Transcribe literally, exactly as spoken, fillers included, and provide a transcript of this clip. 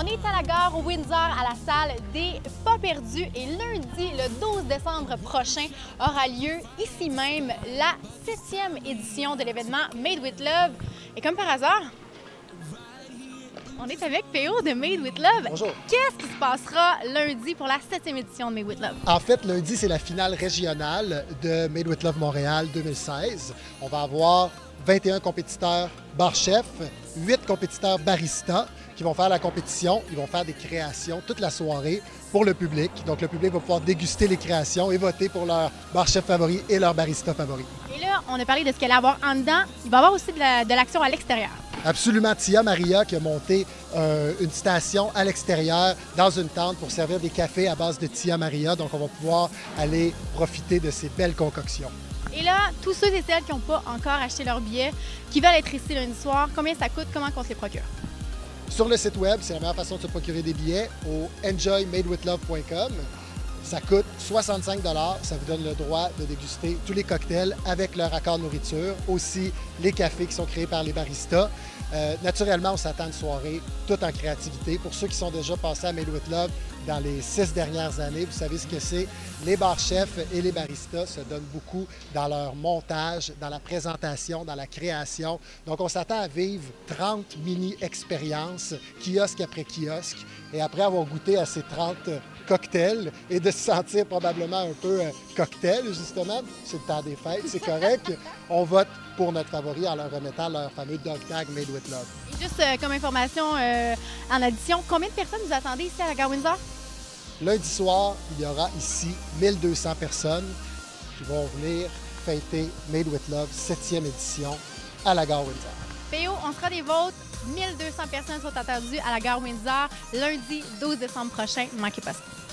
on est à la gare Windsor, à la salle des Pas perdus. Et lundi, le douze décembre prochain, aura lieu ici même la septième édition de l'événement Made with Love. Et comme par hasard, on est avec P O de Made with Love. Bonjour. Qu'est-ce qui se passera lundi pour la septième édition de Made with Love? En fait, lundi, c'est la finale régionale de Made with Love Montréal deux mille seize. On va avoir vingt et un compétiteurs bar-chefs, huit compétiteurs baristas qui vont faire la compétition. Ils vont faire des créations toute la soirée pour le public. Donc, le public va pouvoir déguster les créations et voter pour leur bar-chef favori et leur barista favori. Et là, on a parlé de ce qu'il allait avoir en dedans. Il va y avoir aussi de l'action à l'extérieur. Absolument. Tia Maria qui a monté euh, une station à l'extérieur dans une tente pour servir des cafés à base de Tia Maria. Donc, on va pouvoir aller profiter de ces belles concoctions. Et là, tous ceux et celles qui n'ont pas encore acheté leur billet, qui veulent être ici lundi soir, combien ça coûte, comment on se les procure? Sur le site web, c'est la meilleure façon de se procurer des billets au enjoy made with love point com. Ça coûte soixante-cinq dollars. Ça vous donne le droit de déguster tous les cocktails avec leur accord de nourriture, aussi les cafés qui sont créés par les baristas. Euh, naturellement, on s'attend à une soirée toute en créativité. Pour ceux qui sont déjà passés à Made with Love dans les six dernières années, vous savez ce que c'est. Les bar-chefs et les baristas se donnent beaucoup dans leur montage, dans la présentation, dans la création. Donc, on s'attend à vivre trente mini-expériences, kiosque après kiosque. Et après avoir goûté à ces trente cocktails et de se sentir probablement un peu cocktail, justement, c'est le temps des fêtes, c'est correct, on vote pour notre favori en leur remettant leur fameux dog tag Made with Love. Et juste euh, comme information euh, en addition, combien de personnes vous attendez ici à la Gare Windsor? Lundi soir, il y aura ici mille deux cents personnes qui vont venir fêter Made with Love septième édition à la Gare Windsor. P O, on sera des vôtres. mille deux cents personnes sont attendues à la Gare Windsor lundi douze décembre prochain. Ne manquez pas ça.